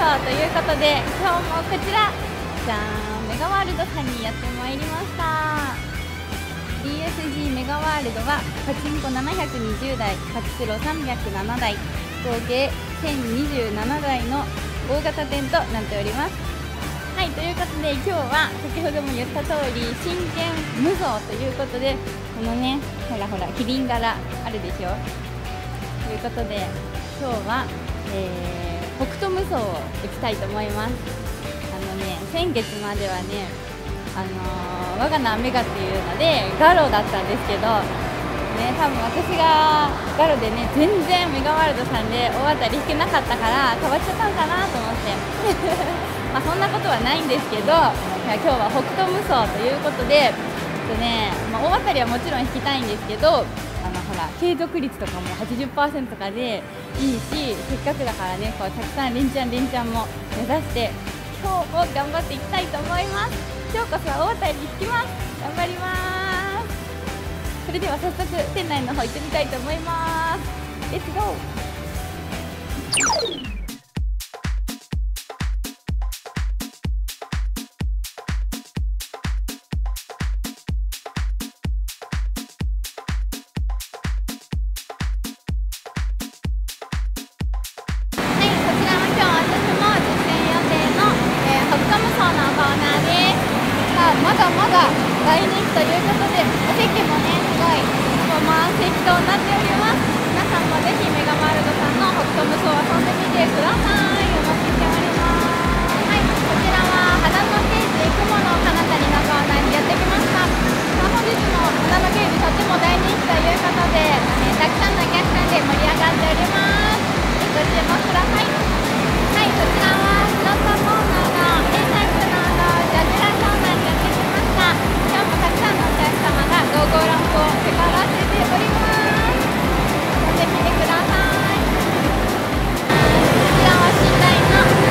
そうということで、今日もこちらじゃーん、メガワールドさんにやってまいりました。 DSG メガワールドはパチンコ720台、パチスロ307台、合計1027台の大型店となっております。はい、ということで今日は先ほども言った通り真剣無造ということで、このねほらほらキリン柄あるでしょ。ということで今日は、北斗無双を打ちたいと思います。先月まではね、我が名メガっていうのでガロだったんですけど、ね、多分私がガロでね全然メガワールドさんで大当たり引けなかったから変わっちゃったんかなと思ってまあそんなことはないんですけど、今日は北斗無双ということで、まあ、大当たりはもちろん引きたいんですけど、ほら継続率とかも 80% とかでいいし、せっかくだからねこうたくさん連チャンも目指して今日も頑張っていきたいと思います。今日こそは大当たり引きます。頑張ります。それでは早速店内の方行ってみたいと思います。レッツゴー。大人気ということで、お席もねすごい満席となっております。皆さんもぜひメガワールドさんの北斗無双を遊んでみてください。お待ちしております。はい、こちらは花のゲージ雲の彼方にのコーナーにやってきました。本日の花のゲージとても大人気ということで、たくさんのお客さんで盛り上がっております。ご注目ください。はい、こちらはスロットコーナーのAタイプのジャジラコーナーにやってきました。たくさんのお客様がゴーゴーランプを手からせております。お席でください。こちらは寝台のアナ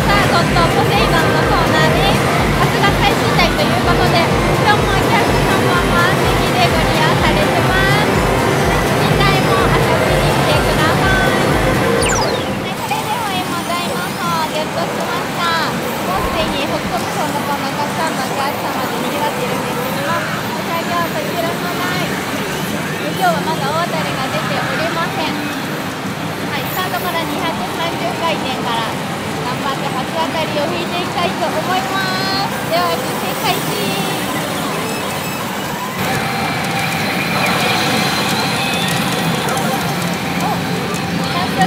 ザーゴッドポセイドンのコーナーです。明日が最新台ということで、今日もお客様は満席でご利用されてます。寝台も遊びに来てください。はい、それでは今台の方をゲットしました。もうすでに北斗無双のコーナーたくさんのお客様で賑わっているんです。今日はまだ大当たりが出ておりません。はい、スタートから230回転から頑張って初当たりを引いていきたいと思います。では実戦開始。早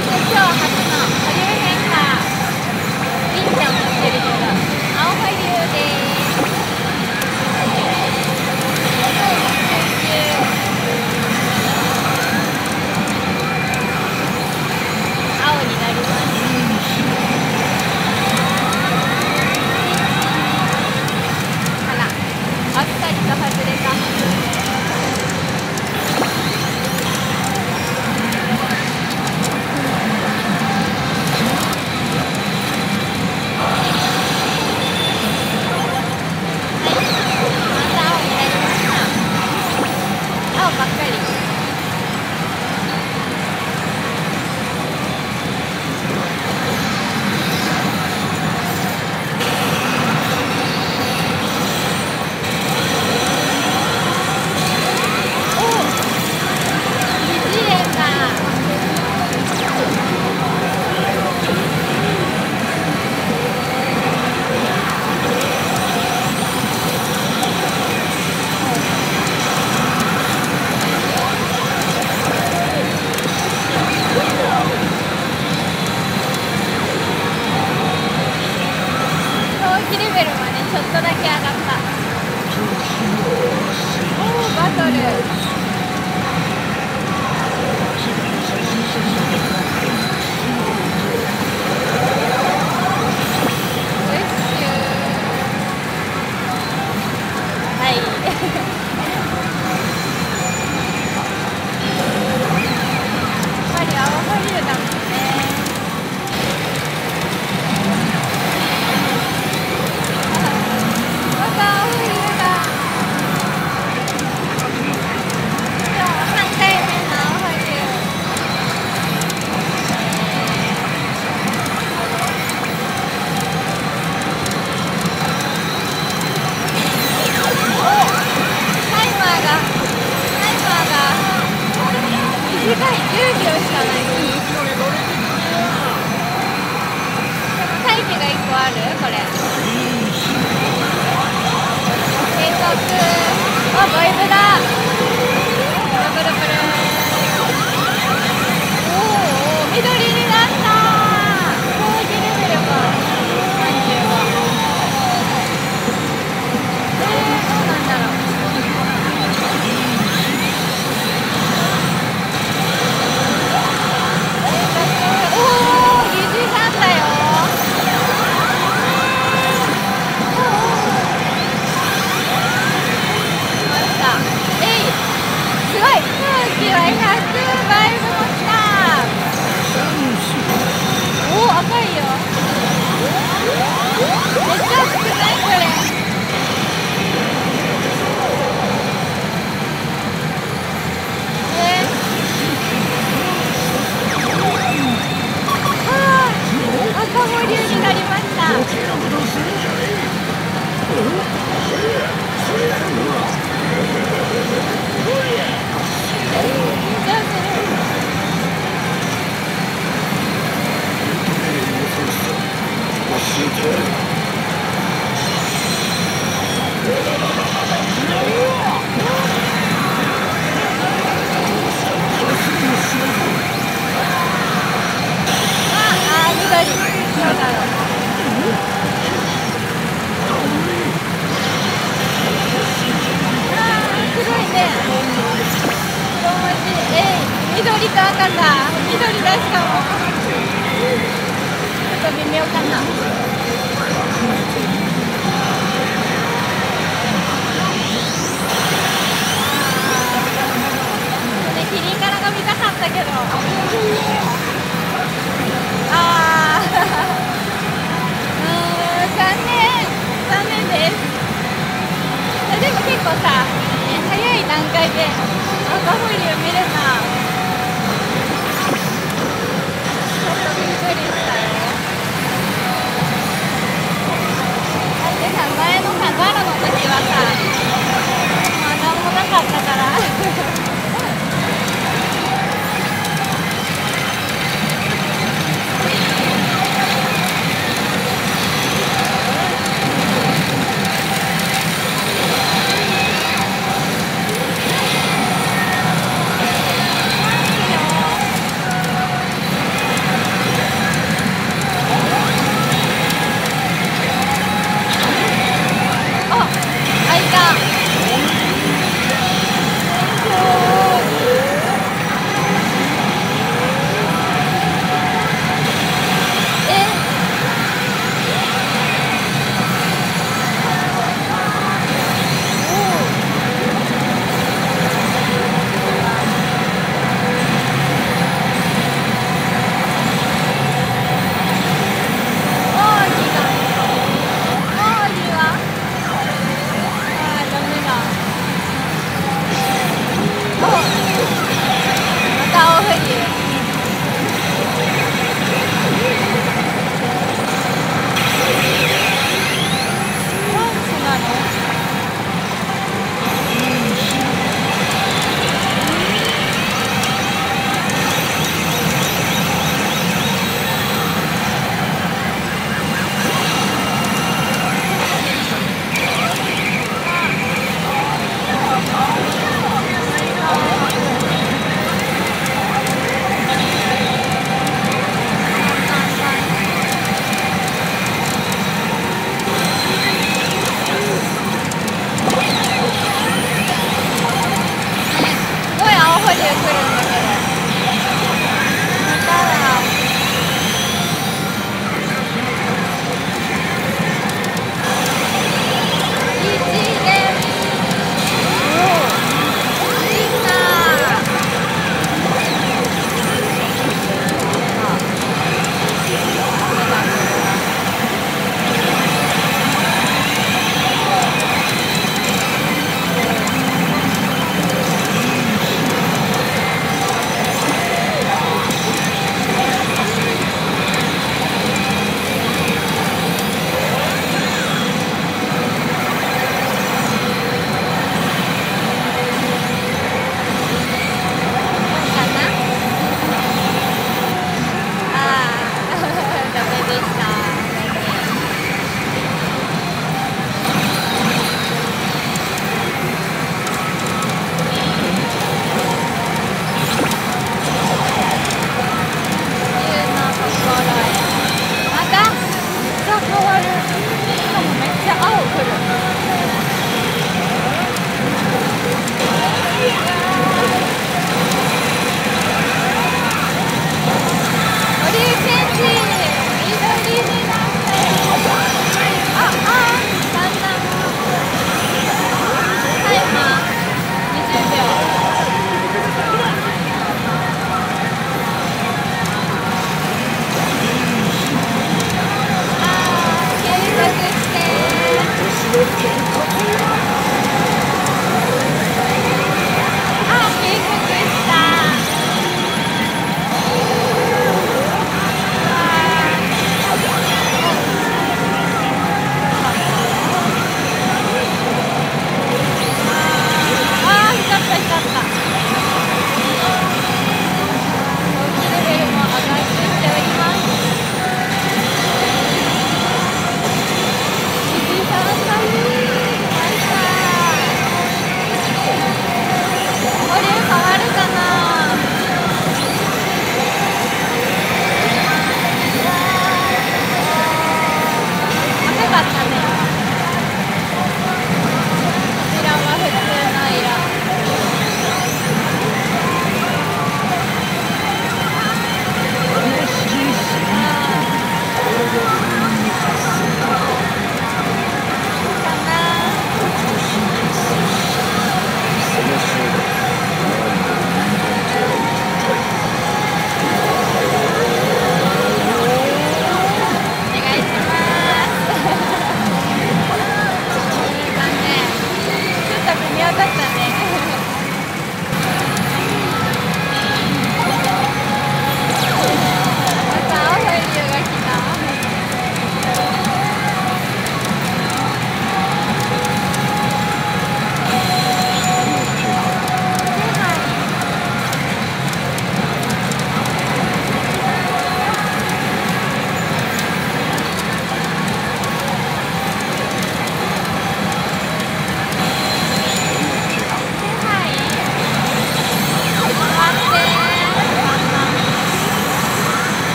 速今日初の保留変化、りんちゃんもしてるけど青保留です。こバイブだ。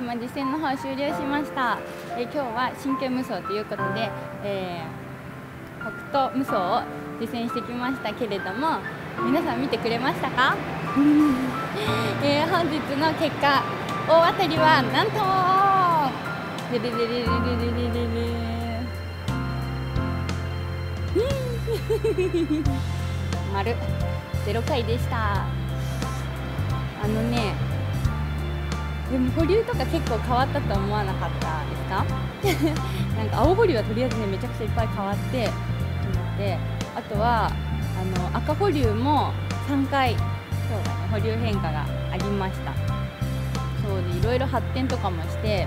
今実践の方終了しました。今日は神経無双ということで、北斗無双を実践してきましたけれども、皆さん見てくれましたか？本日の結果、大当たりはなんと丸0回でした。でも保留とか結構変わったとは思わなかったですか？なんか青保留はとりあえずね、めちゃくちゃいっぱい変わっていて、あとは赤保留も3回そうだね、保留変化がありました。そうで、いろいろ発展とかもして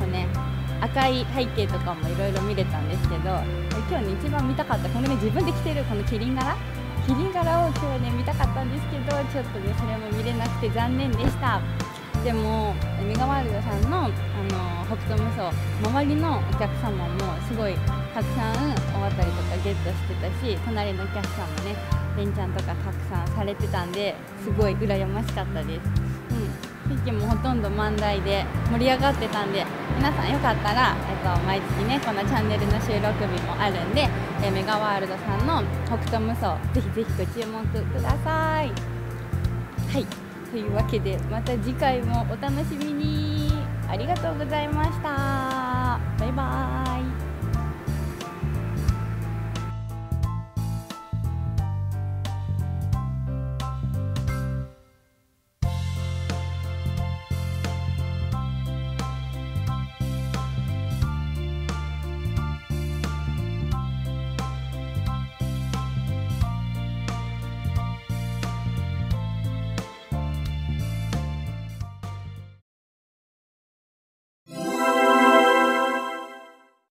こう、ね、赤い背景とかもいろいろ見れたんですけど、今日ね一番見たかったこのね、自分で着てるこのキリン柄を今日はね見たかったんですけど、ちょっとねそれも見れなくて残念でした。でもメガワールドさんの、北斗無双、周りのお客様もすごいたくさん大当たりとかゲットしてたし、隣のお客さんもね連チャンとかたくさんされてたんで、すごい羨ましかったです。席もほとんど満台で盛り上がってたんで、皆さんよかったら、毎月ねこのチャンネルの収録日もあるんで、メガワールドさんの北斗無双ぜひぜひご注文ください。はい。というわけで、また次回もお楽しみに。ありがとうございました。バイバーイ。